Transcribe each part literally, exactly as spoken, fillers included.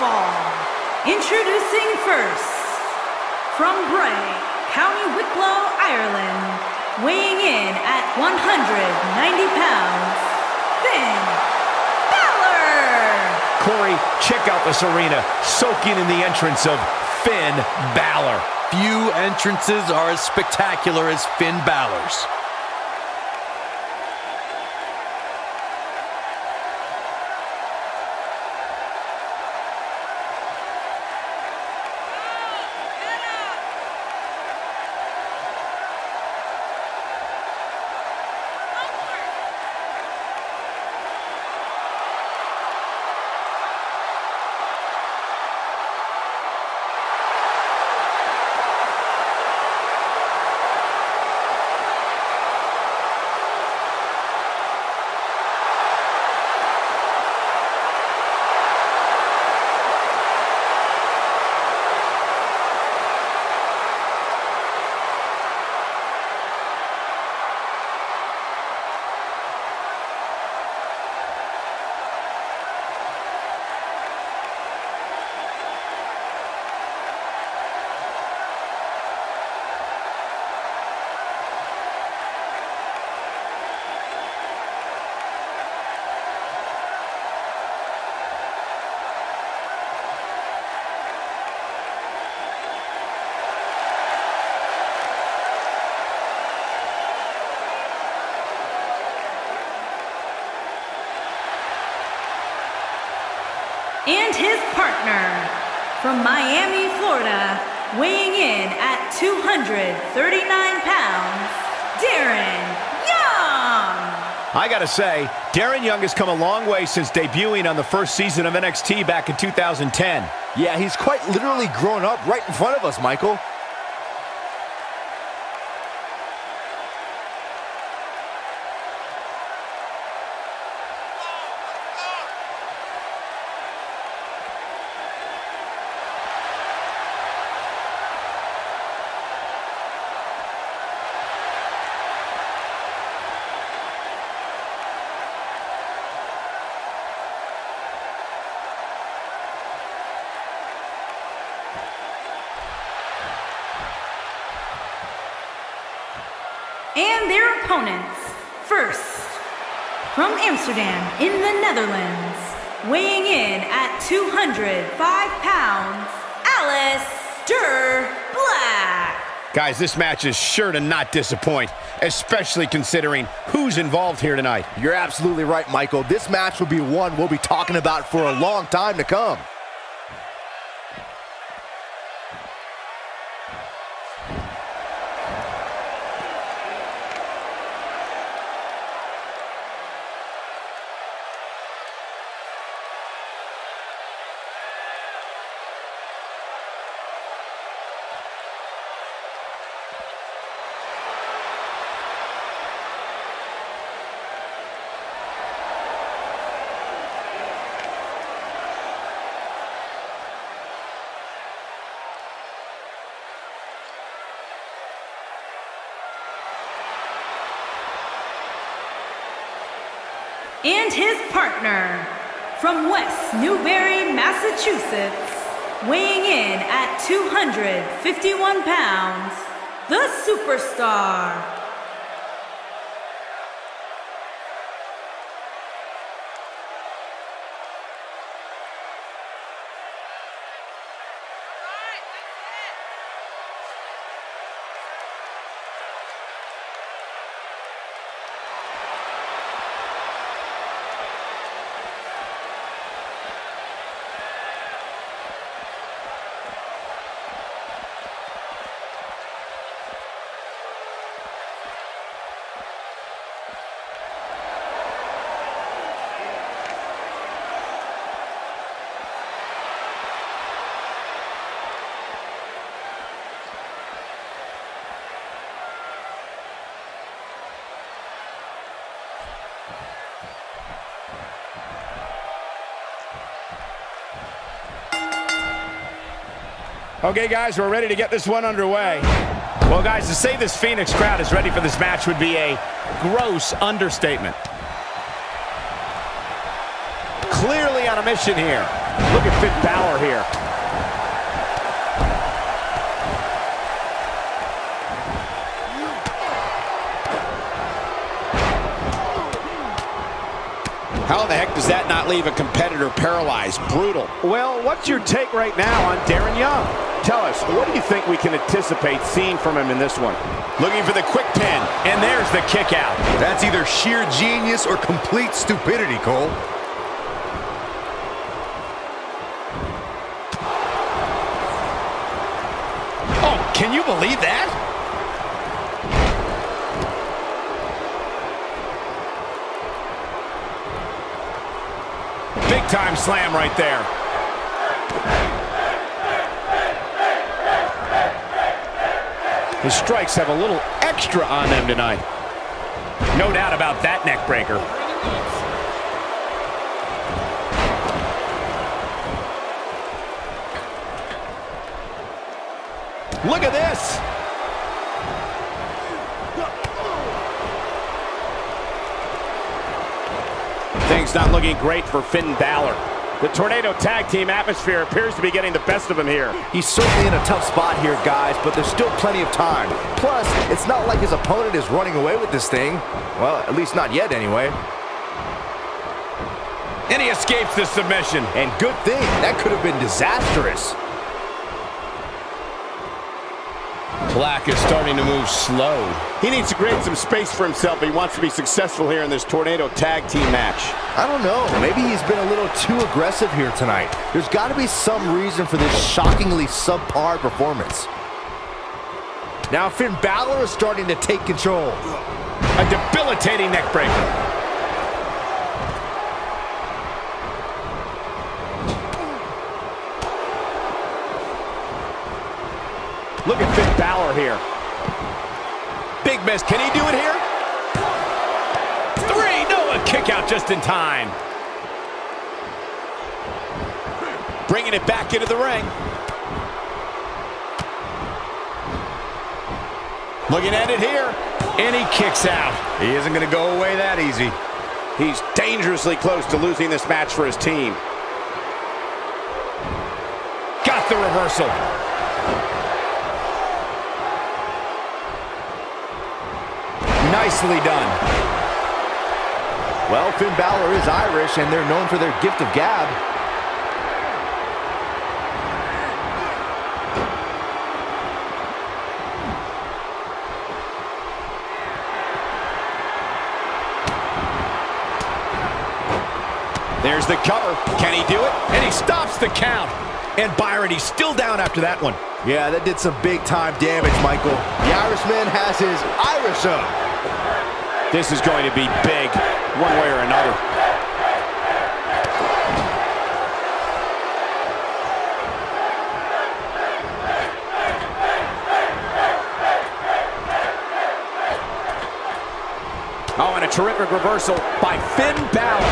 Fall. Introducing first, from Bray, County Wicklow, Ireland, weighing in at one hundred ninety pounds, Finn Balor! Corey, check out this arena, soaking in the entrance of Finn Balor. Few entrances are as spectacular as Finn Balor's. And his partner, from Miami, Florida, weighing in at two hundred thirty-nine pounds, Darren Young! I gotta say, Darren Young has come a long way since debuting on the first season of N X T back in two thousand ten. Yeah, he's quite literally grown up right in front of us, Michael. And their opponents, first, from Amsterdam in the Netherlands, weighing in at two hundred five pounds, Aleister Black. Guys, this match is sure to not disappoint, especially considering who's involved here tonight. You're absolutely right, Michael. This match will be one we'll be talking about for a long time to come. And his partner, from West Newbury, Massachusetts, weighing in at two hundred fifty-one pounds, the Superstar. Okay, guys, we're ready to get this one underway. Well, guys, to say this Phoenix crowd is ready for this match would be a gross understatement. Clearly on a mission here. Look at Finn Balor here. How the heck does that not leave a competitor paralyzed? Brutal. Well, what's your take right now on Darren Young? Tell us, what do you think we can anticipate seeing from him in this one? Looking for the quick pin, and there's the kick out. That's either sheer genius or complete stupidity, Cole. Oh, can you believe that? Big time slam right there. His strikes have a little extra on them tonight. No doubt about that neck breaker. Look at this. Things not looking great for Finn Balor. The Tornado Tag Team atmosphere appears to be getting the best of him here. He's certainly in a tough spot here, guys, but there's still plenty of time. Plus, it's not like his opponent is running away with this thing. Well, at least not yet, anyway. And he escapes the submission. And good thing. That could have been disastrous. Black is starting to move slow. He needs to create some space for himself if he wants to be successful here in this Tornado Tag Team match. I don't know. Maybe he's been a little too aggressive here tonight. There's got to be some reason for this shockingly subpar performance. Now Finn Balor is starting to take control. A debilitating neck breaker. Look at Finn Balor here. Big miss. Can he do it here? Three. No, a kick out just in time. Bringing it back into the ring. Looking at it here. And he kicks out. He isn't going to go away that easy. He's dangerously close to losing this match for his team. Got the reversal. Nicely done. Well, Finn Balor is Irish, and they're known for their gift of gab. There's the cover. Can he do it? And he stops the count. And Byron, he's still down after that one. Yeah, that did some big-time damage, Michael. The Irishman has his Irish up. This is going to be big, one way or another. Oh, and a terrific reversal by Finn Balor.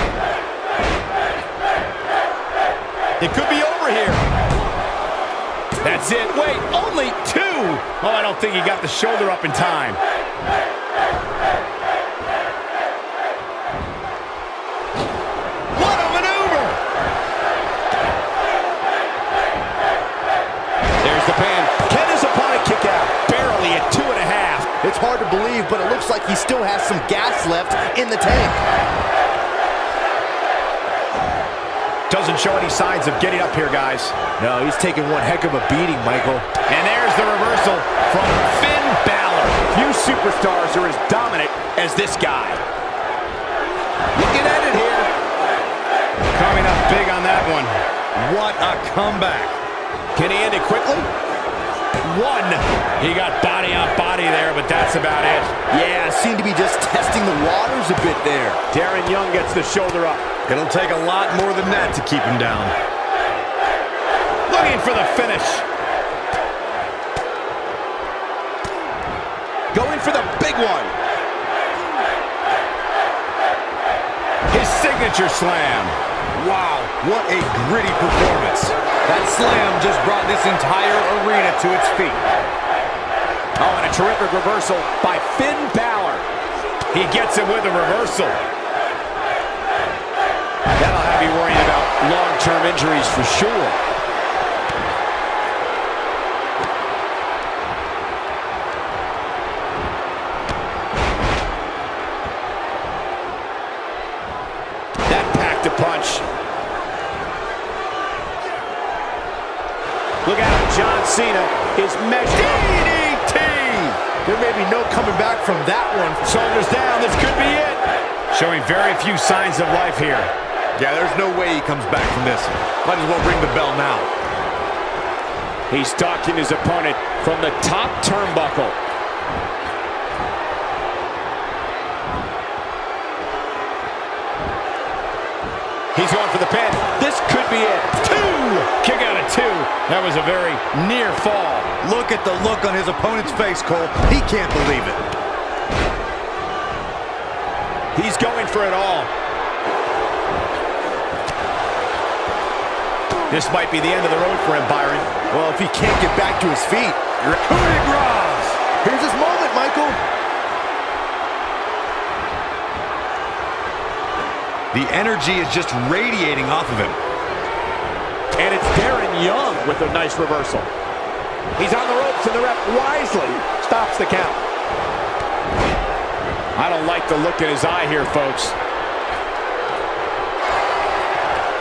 It could be over here. That's it. Wait, only two. Oh, I don't think he got the shoulder up in time. It's hard to believe, but it looks like he still has some gas left in the tank. Doesn't show any signs of getting up here, guys. No, he's taking one heck of a beating, Michael. And there's the reversal from Finn Balor. Few superstars are as dominant as this guy. Looking at it here. Coming up big on that one. What a comeback. Can he end it quickly? One. He got body on body there, but that's about it. Yeah, seemed to be just testing the waters a bit there. Darren Young gets the shoulder up. It'll take a lot more than that to keep him down. Looking for the finish. Going for the big one. His signature slam. Wow, what a gritty performance. That slam just brought this entire arena to its feet. Oh, and a terrific reversal by Finn Balor. He gets it with a reversal. That'll have you worrying about long-term injuries for sure. That packed a punch. Look out, John Cena is measured. There may be no coming back from that one. Saunders down, this could be it. Showing very few signs of life here. Yeah, there's no way he comes back from this. Might as well ring the bell now. He's stalking his opponent from the top turnbuckle. He's going for the pin. This could be it. Two! Kick out of two. That was a very near fall. Look at the look on his opponent's face, Cole. He can't believe it. He's going for it all. This might be the end of the road for him, Byron. Well, if he can't get back to his feet. Coup de Grâce. Here's his moment, Michael. The energy is just radiating off of him. And it's Darren Young with a nice reversal. He's on the ropes, and the ref wisely stops the count. I don't like the look in his eye here, folks.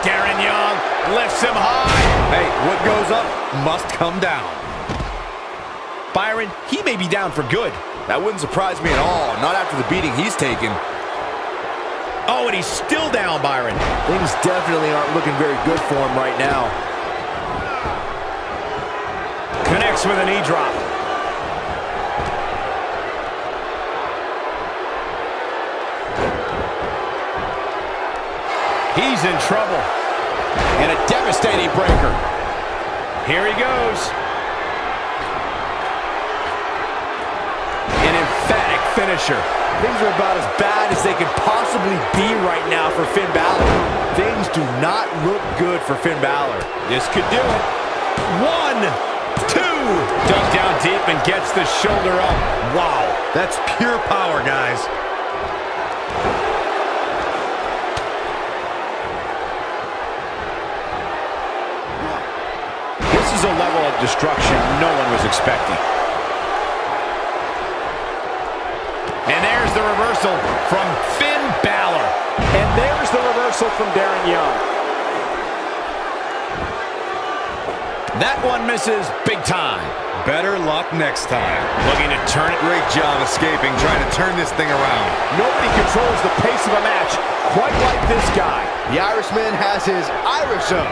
Darren Young lifts him high. Hey, what goes up must come down. Byron, he may be down for good. That wouldn't surprise me at all, not after the beating he's taken. Oh, and he's still down, Byron. Things definitely aren't looking very good for him right now. Connects with a knee drop. He's in trouble. And a devastating breaker. Here he goes. An emphatic finisher. Things are about as bad as they could possibly be right now for Finn Balor. Things do not look good for Finn Balor. This could do it. One, two. Dug down deep and gets the shoulder up. Wow, that's pure power, guys. This is a level of destruction no one was expecting. And there's the reversal from Finn Balor. And there's the reversal from Darren Young. That one misses big time. Better luck next time. Looking to turn it. Great job escaping, trying to turn this thing around. Nobody controls the pace of a match quite like this guy. The Irishman has his Irish up.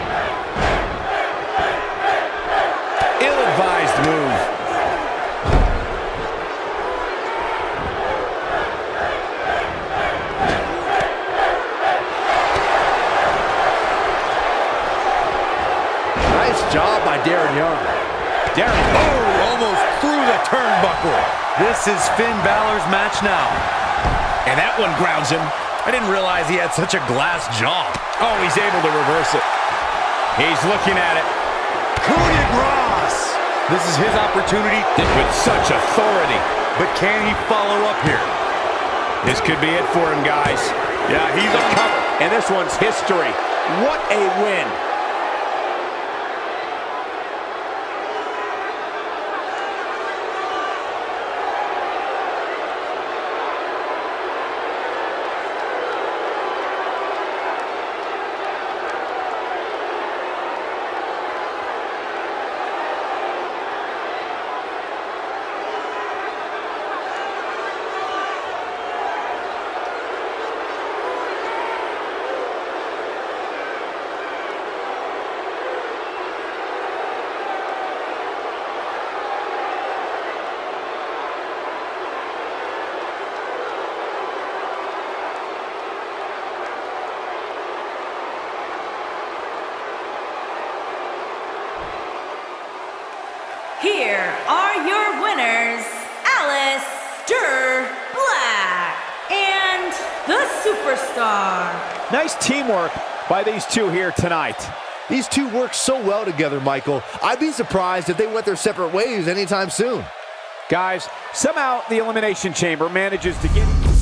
Ill-advised move. Job by Darren Young. Darren, oh, almost through the turnbuckle. This is Finn Balor's match now. And that one grounds him. I didn't realize he had such a glass jaw. Oh, he's able to reverse it. He's looking at it. Coup de Grâce. This is his opportunity. With such authority. But can he follow up here? This could be it for him, guys. Yeah, he's on cover. And this one's history. What a win. Here are your winners, Aleister Black and the Superstar. Nice teamwork by these two here tonight. These two work so well together, Michael. I'd be surprised if they went their separate ways anytime soon. Guys, somehow the Elimination Chamber manages to get...